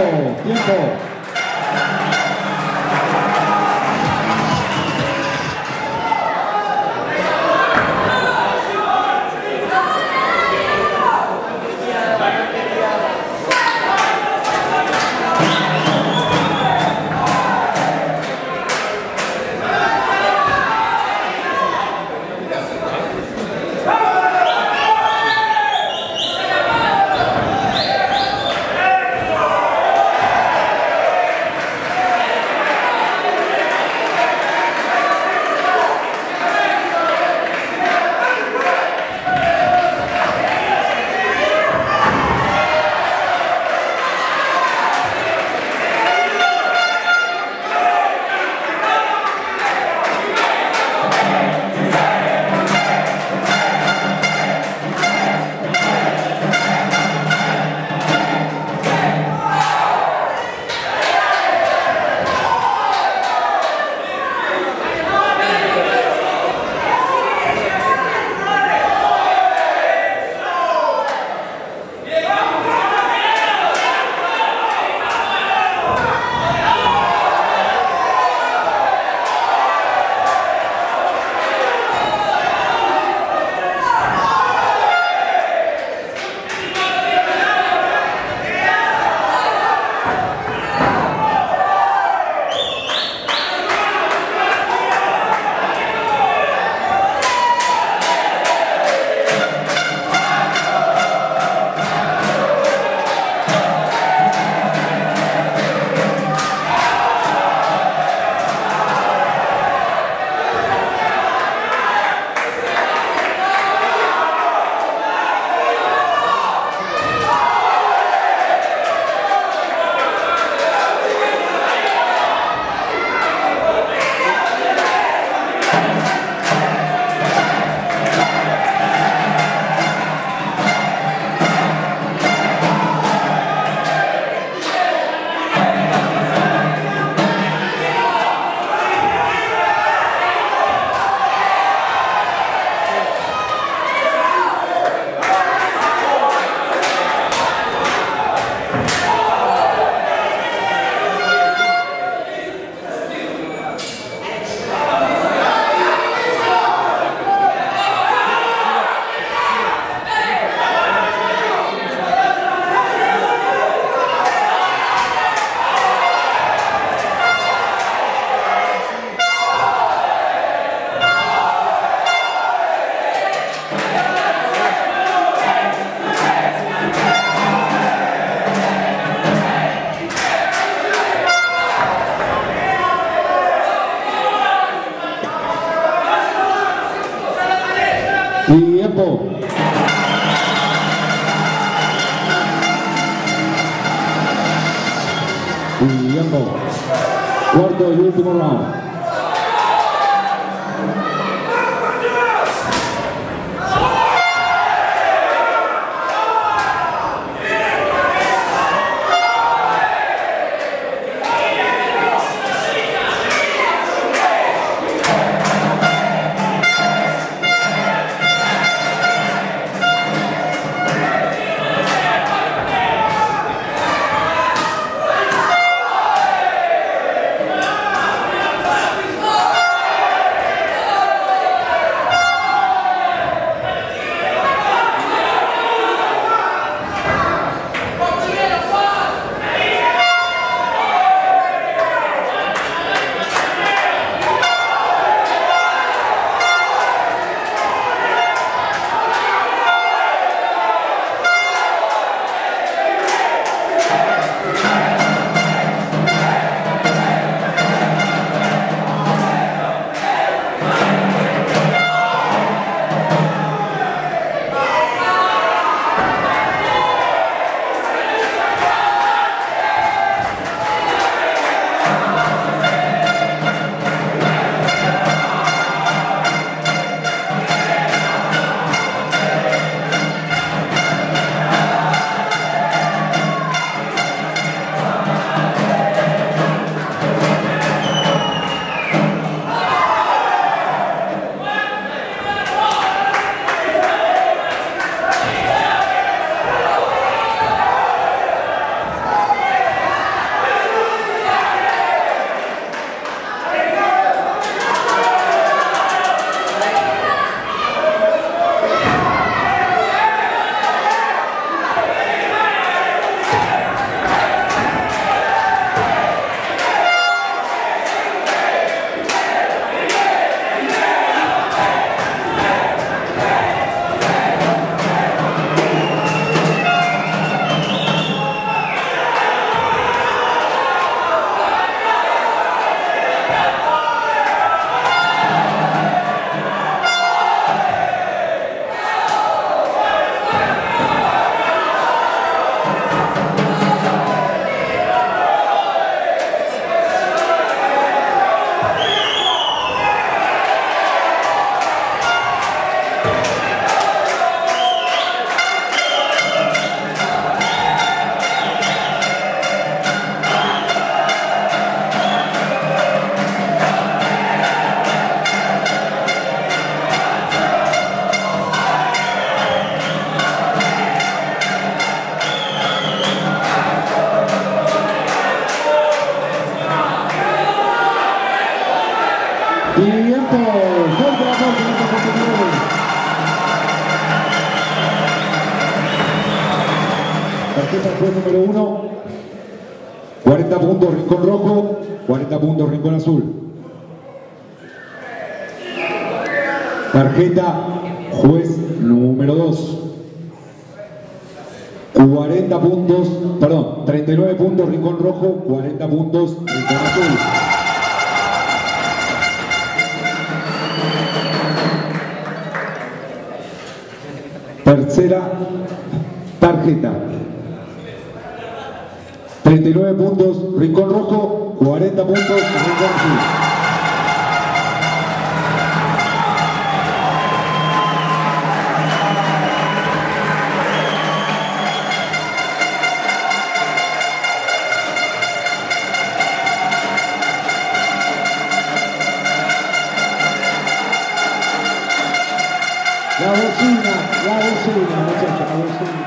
tiempo. Tiempo. Tiempo. Cuarto y último round. Tarjeta juez número 1, 40 puntos rincón rojo, 40 puntos rincón azul. Tarjeta juez número 2, 40 puntos, perdón, 39 puntos rincón rojo, 40 puntos rincón azul. Tercera tarjeta, 39 puntos rincón rojo, 40 puntos rincón azul. La bocina, muchachos, la bocina.